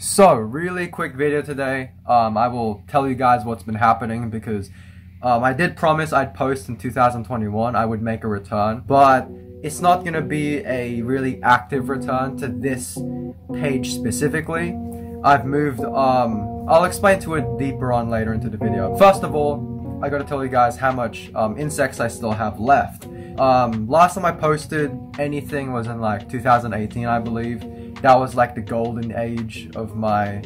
So, really quick video today. I will tell you guys what's been happening because I did promise I'd post in 2021, I would make a return, but it's not going to be a really active return to this page specifically. I've moved, I'll explain to it deeper on later into the video. First of all, I gotta tell you guys how much insects I still have left. Last time I posted anything was in like 2018, I believe. That was like the golden age of my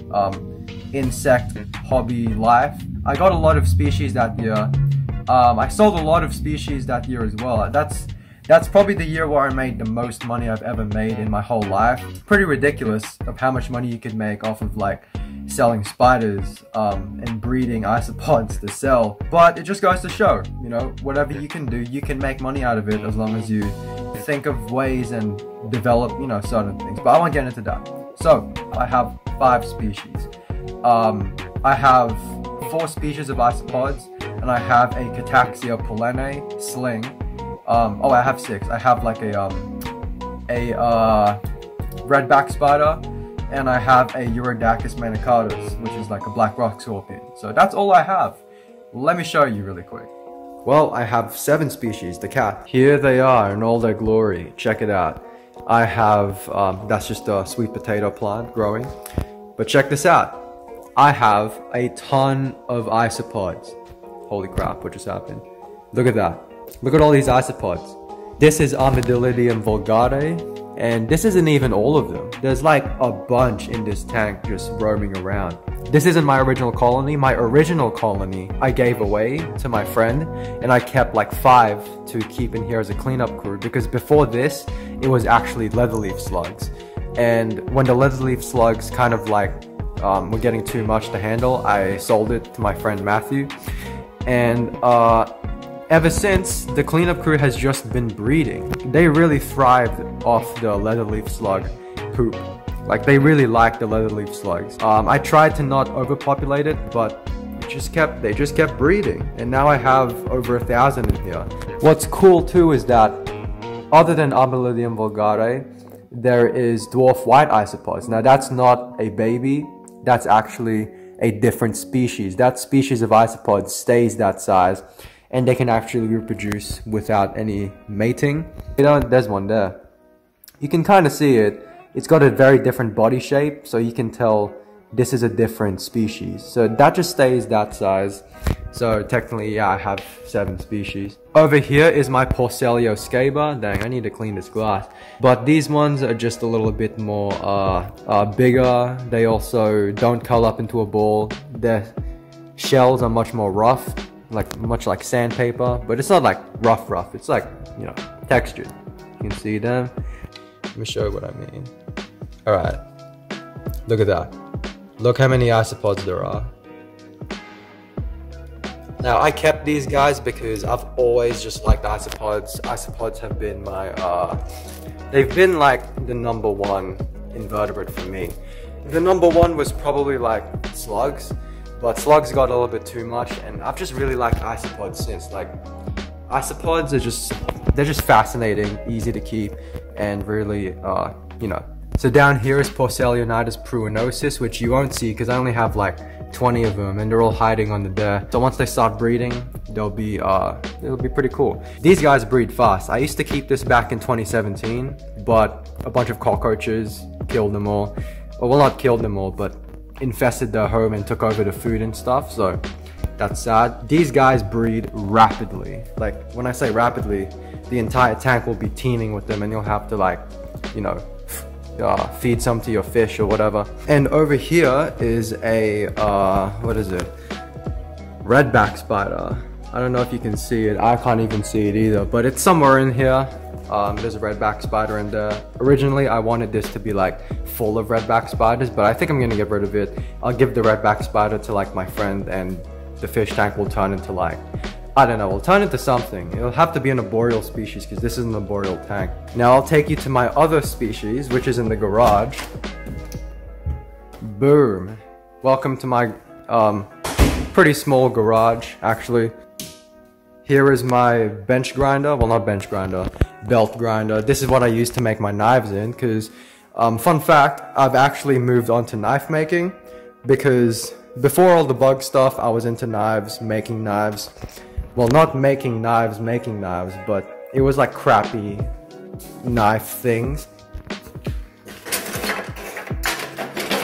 insect hobby life. I got a lot of species that year. I sold a lot of species that year as well. That's probably the year where I made the most money I've ever made in my whole life. It's pretty ridiculous of how much money you could make off of like selling spiders and breeding isopods to sell. But it just goes to show, you know, whatever you can do, you can make money out of it as long as you think of ways and develop, you know, certain things. But I won't get into that. So I have 5 species. I have 4 species of isopods, and I have a Cataxia polenae sling. Oh, I have 6. I have like a redback spider, and I have a Eurodacus manicatus, which is like a black rock scorpion. So that's all I have. Let me show you really quick. Well, I have 7 species, the cat. Here they are in all their glory. Check it out. I have, that's just a sweet potato plant growing. But check this out. I have a ton of isopods. Holy crap, what just happened? Look at that. Look at all these isopods. This is Armadillidium vulgare, and this isn't even all of them. There's like a bunch in this tank just roaming around. This isn't my original colony. My original colony I gave away to my friend, and I kept like 5 to keep in here as a cleanup crew, because before this it was actually leatherleaf slugs, and when the leatherleaf slugs kind of like were getting too much to handle, I sold it to my friend Matthew, and ever since, the cleanup crew has just been breeding. They really thrived off the leatherleaf slug poop. Like, they really liked the leatherleaf slugs. I tried to not overpopulate it, but it just kept, they just kept breeding. And now I have over 1,000 in here. What's cool too is that, other than Armadillidium vulgare, there is dwarf white isopods. Now that's not a baby, that's actually a different species. That species of isopod stays that size, and they can actually reproduce without any mating. You know, there's one there. You can kind of see it. It's got a very different body shape, so you can tell this is a different species. So that just stays that size. So technically, yeah, I have 7 species. Over here is my Porcellio scaber. Dang, I need to clean this glass. But these ones are just a little bit more bigger. They also don't curl up into a ball. Their shells are much more rough, like much like sandpaper, but it's not like rough. It's like, you know, textured. You can see them. Let me show you what I mean. All right, look at that. Look how many isopods there are. Now I kept these guys because I've always just liked isopods. Isopods have been my, they've been like the #1 invertebrate for me. The #1 was probably like slugs, but slugs got a little bit too much, and I've just really liked isopods since. Like, isopods are just, they're just fascinating, easy to keep, and really, you know. So down here is Porcellionides pruinosus, which you won't see because I only have like 20 of them, and they're all hiding under there. So once they start breeding, they'll be, it'll be pretty cool. These guys breed fast. I used to keep this back in 2017, but a bunch of cockroaches killed them all. Well, not killed them all, but infested their home and took over the food and stuff, so that's sad. These guys breed rapidly. Like, when I say rapidly, the entire tank will be teeming with them, and you'll have to, like, you know, feed some to your fish or whatever. And over here is a, what is it? Redback spider. I don't know if you can see it. I can't even see it either, but it's somewhere in here. There's a redback spider in there. Originally, I wanted this to be like full of redback spiders, but I think I'm gonna get rid of it. I'll give the redback spider to like my friend, and the fish tank will turn into like, I don't know, we'll turn into something. It'll have to be an arboreal species because this isn't an arboreal tank. Now I'll take you to my other species, which is in the garage. Boom. Welcome to my pretty small garage, actually. Here is my bench grinder, well not bench grinder, belt grinder. This is what I use to make my knives in, because Fun fact, I've actually moved on to knife making, because before all the bug stuff, I was into knives, making knives. Well, not making knives, but it was like crappy knife things.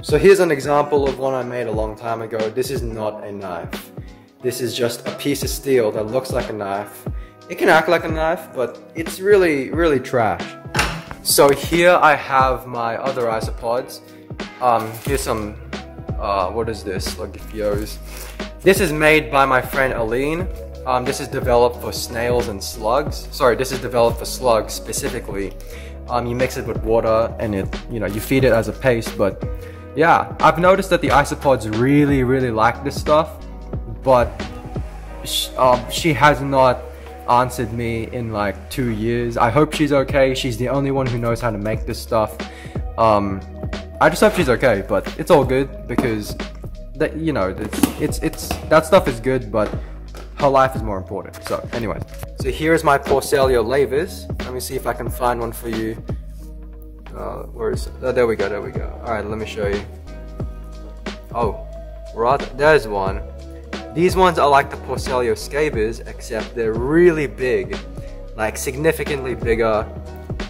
So here's an example of one I made a long time ago. This is not a knife. This is just a piece of steel that looks like a knife. It can act like a knife, but it's really, really trash. So here I have my other isopods. Here's some, what is this? Logifios. This is made by my friend Aline. This is developed for snails and slugs. Sorry, this is developed for slugs specifically. You mix it with water and it, you know, you feed it as a paste, but yeah, I've noticed that the isopods really, really like this stuff, but she has not answered me in like 2 years. I hope she's okay. She's the only one who knows how to make this stuff. I just hope she's okay, but it's all good, because that, you know, it's that stuff is good, but her life is more important. So anyway, so here is my Porcellio laevis. Let me see if I can find one for you. Where is it? Oh, there we go, there we go. Alright, let me show you. Oh, right, there's one. These ones are like the Porcellio scabers, except they're really big, like significantly bigger,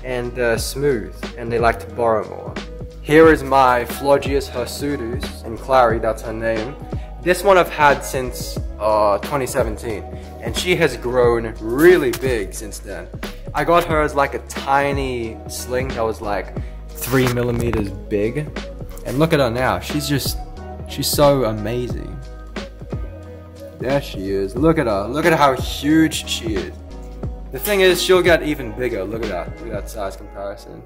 and they're smooth, and they like to burrow more. Here is my Phlogius Hirsutus, and Clary, that's her name. This one I've had since 2017, and she has grown really big since then. I got her as like a tiny sling that was like 3 millimeters big, and look at her now. She's so amazing. There she is. Look at her. Look at how huge she is. The thing is, she'll get even bigger. Look at that. Look at that size comparison.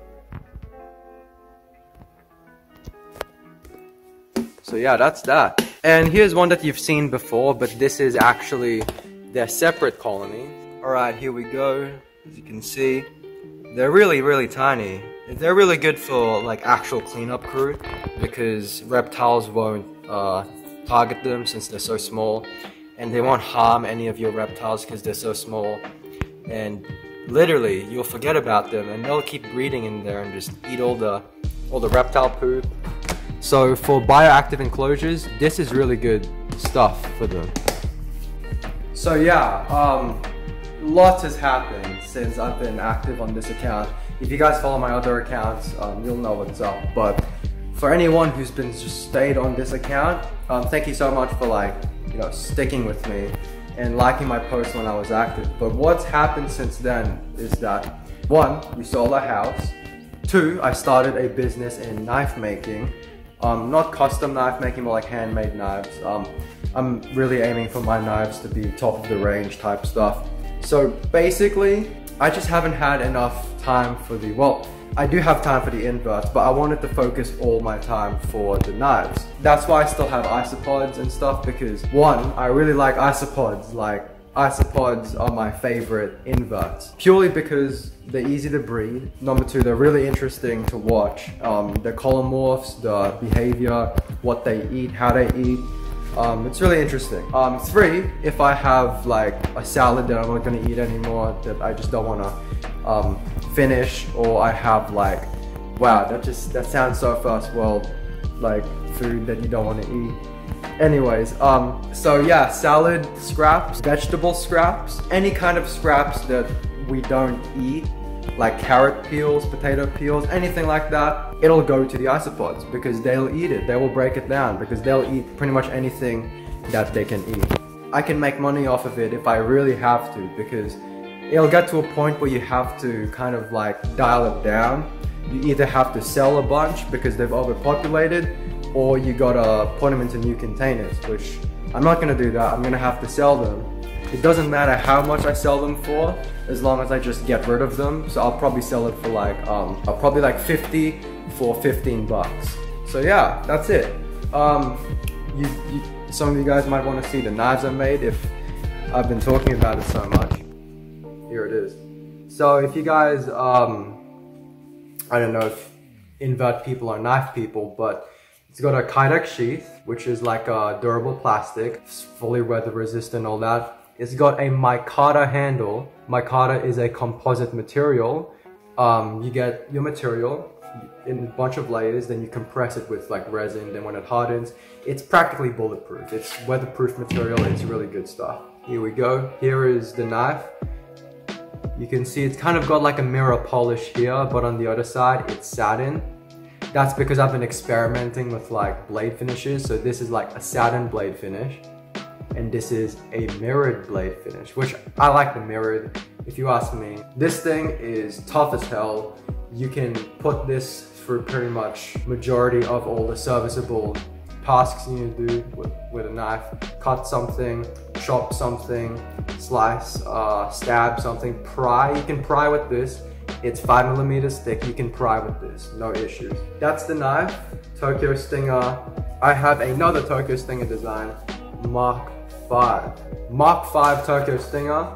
So yeah, that's that. And here's one that you've seen before, but this is actually their separate colony. All right, here we go. As you can see, they're really, really tiny. They're really good for like actual cleanup crew, because reptiles won't target them since they're so small, and they won't harm any of your reptiles because they're so small. And literally, you'll forget about them, and they'll keep breeding in there and just eat all the reptile poop. So for bioactive enclosures, this is really good stuff for them. So yeah. Lots has happened since I've been active on this account. If you guys follow my other accounts, you'll know what's up. But for anyone who's been just stayed on this account, thank you so much for, like, you know, sticking with me and liking my posts when I was active. But what's happened since then is that, 1, we sold our house. 2, I started a business in knife making. Not custom knife making, but like handmade knives. I'm really aiming for my knives to be top of the range type stuff. So basically, I just haven't had enough time for the, well, I do have time for the inverts, but I wanted to focus all my time for the knives. That's why I still have isopods and stuff, because 1, I really like isopods. Like, isopods are my favorite inverts, purely because they're easy to breed. Number 2, they're really interesting to watch. Their color morphs, their behavior, what they eat, how they eat. It's really interesting. 3, if I have like a salad that I'm not going to eat anymore, that I just don't want to finish, or I have like, wow, that sounds so first world, like food that you don't want to eat. Anyways, so yeah, salad scraps, vegetable scraps, any kind of scraps that we don't eat, like carrot peels, potato peels, anything like that, it'll go to the isopods, because they'll eat it, they will break it down, because they'll eat pretty much anything that they can eat. I can make money off of it if I really have to, because it'll get to a point where you have to kind of like dial it down. You either have to sell a bunch because they've overpopulated, or you gotta put them into new containers, which I'm not gonna do that. I'm gonna have to sell them. It doesn't matter how much I sell them for, as long as I just get rid of them. So I'll probably sell it for like, I'll probably like 50 for 15 bucks. So yeah, that's it. Some of you guys might want to see the knives I made if I've been talking about it so much. Here it is. So if you guys, I don't know if invert people are knife people, but it's got a Kydex sheath, which is like a durable plastic, it's fully weather resistant, all that. It's got a micarta handle. Micarta is a composite material. You get your material, in a bunch of layers, then you compress it with like resin, then when it hardens, it's practically bulletproof. It's weatherproof material, it's really good stuff. Here we go, here is the knife. You can see it's kind of got like a mirror polish here, but on the other side, it's satin. That's because I've been experimenting with like blade finishes, so this is like a satin blade finish. And this is a mirrored blade finish, which I like the mirrored, if you ask me. This thing is tough as hell. You can put this through pretty much majority of all the serviceable tasks you need to do with a knife. Cut something, chop something, slice, stab something, pry. You can pry with this. It's 5 millimeters thick. You can pry with this, no issues. That's the knife, Tokyo Stinger. I have another Tokyo Stinger design, Mark 5. Mark 5 Tokyo Stinger.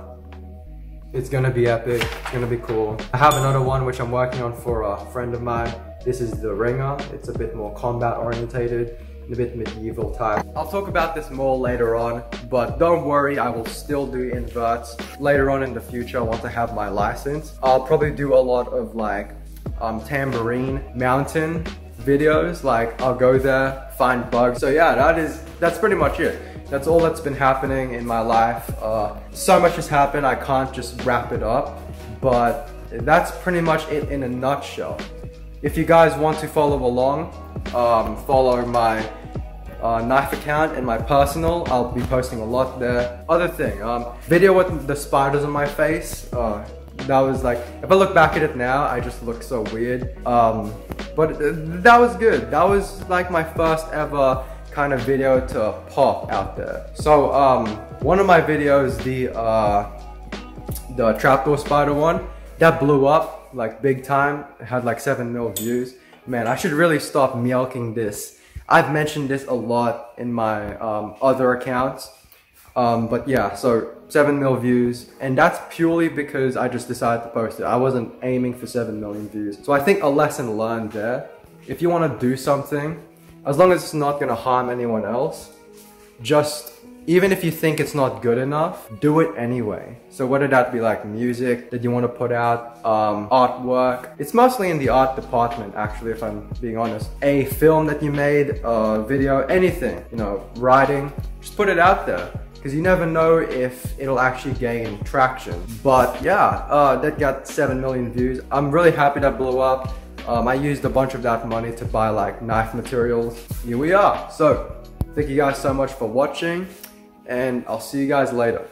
It's gonna be epic, it's gonna be cool. I have another one which I'm working on for a friend of mine. This is the Ringer. It's a bit more combat orientated, and a bit medieval type. I'll talk about this more later on, but don't worry, I will still do inverts later on in the future once I have my license. I'll probably do a lot of like tambourine mountain videos, like I'll go there, find bugs. So yeah, that's pretty much it. That's all that's been happening in my life. So much has happened, I can't just wrap it up, but that's pretty much it in a nutshell. If you guys want to follow along, follow my knife account and my personal. I'll be posting a lot there. Other thing, video with the spiders on my face. That was like, if I look back at it now, I just look so weird. But that was good. That was like my first ever kind of video to pop out there. So one of my videos, the trapdoor spider one, that blew up like big time. It had like 7 million views. Man, I should really stop milking this. I've mentioned this a lot in my other accounts. But yeah, so 7 million views, and that's purely because I just decided to post it. I wasn't aiming for 7 million views. So I think a lesson learned there. If you want to do something, as long as it's not going to harm anyone else, just, even if you think it's not good enough, do it anyway. So whether that be like music that you want to put out, artwork, it's mostly in the art department actually, if I'm being honest. A film that you made, a video, anything, you know, writing, just put it out there. Because you never know if it'll actually gain traction. But yeah, that got 7 million views. I'm really happy that blew up. I used a bunch of that money to buy like knife materials. Here we are. So thank you guys so much for watching, and I'll see you guys later.